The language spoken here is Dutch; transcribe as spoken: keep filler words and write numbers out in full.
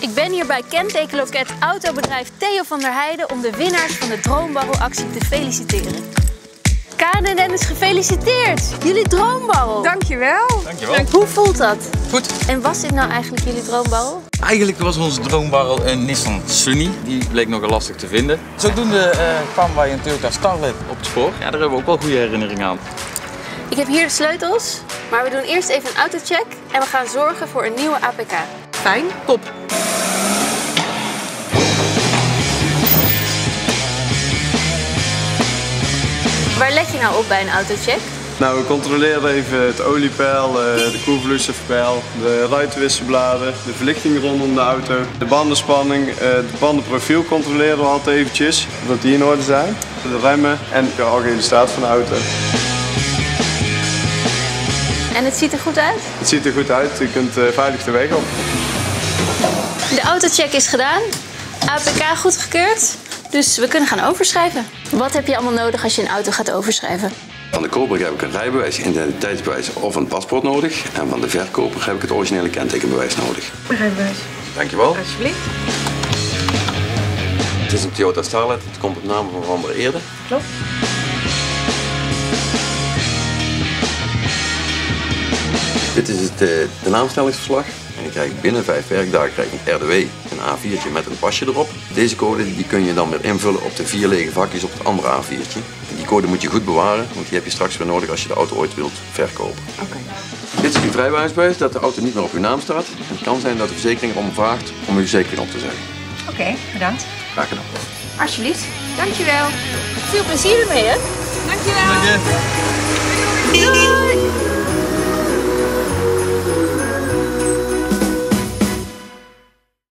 Ik ben hier bij Kentekenloket autobedrijf Theo van der Heijden om de winnaars van de Droombarrel-actie te feliciteren. Karen en Dennis, gefeliciteerd! Jullie Droombarrel! Dankjewel! Dankjewel! Hoe voelt dat? Goed. En was dit nou eigenlijk jullie Droombarrel? Eigenlijk was onze Droombarrel een Nissan Sunny. Die bleek nogal lastig te vinden. Zodoende uh, kwamen wij een Toyota Starlet op het spoor. Ja, daar hebben we ook wel goede herinneringen aan. Ik heb hier de sleutels, maar we doen eerst even een autocheck en we gaan zorgen voor een nieuwe A P K. Fijn, top! Waar let je nou op bij een autocheck? Nou, we controleren even het oliepeil, de koelvloeistofpeil, de ruitenwisselbladen, de verlichting rondom de auto, de bandenspanning, het bandenprofiel controleren we altijd eventjes, dat die in orde zijn, de remmen en de algehele staat van de auto. En het ziet er goed uit? Het ziet er goed uit, je kunt veilig de weg op. De autocheck is gedaan, A P K goedgekeurd, dus we kunnen gaan overschrijven. Wat heb je allemaal nodig als je een auto gaat overschrijven? Van de koper heb ik een rijbewijs, identiteitsbewijs of een paspoort nodig. En van de verkoper heb ik het originele kentekenbewijs nodig. Rijbewijs. Dankjewel. Alsjeblieft. Het is een Toyota Starlet, het komt op naam van Van der Heijden. Klopt. Dit is het, de naamstellingsverslag. En ik krijg binnen vijf werkdagen krijg ik een R D W, een A viertje met een pasje erop. Deze code die kun je dan weer invullen op de vier lege vakjes op het andere A viertje. Die code moet je goed bewaren, want die heb je straks weer nodig als je de auto ooit wilt verkopen. Okay. Dit is uw vrijwaringsbewijs dat de auto niet meer op uw naam staat. Het kan zijn dat de verzekering erom vraagt om uw verzekering op te zeggen. Oké, okay, bedankt. Graag gedaan. Alsjeblieft. Dankjewel. Veel plezier ermee, hè? Dankjewel. Dankjewel. Doei.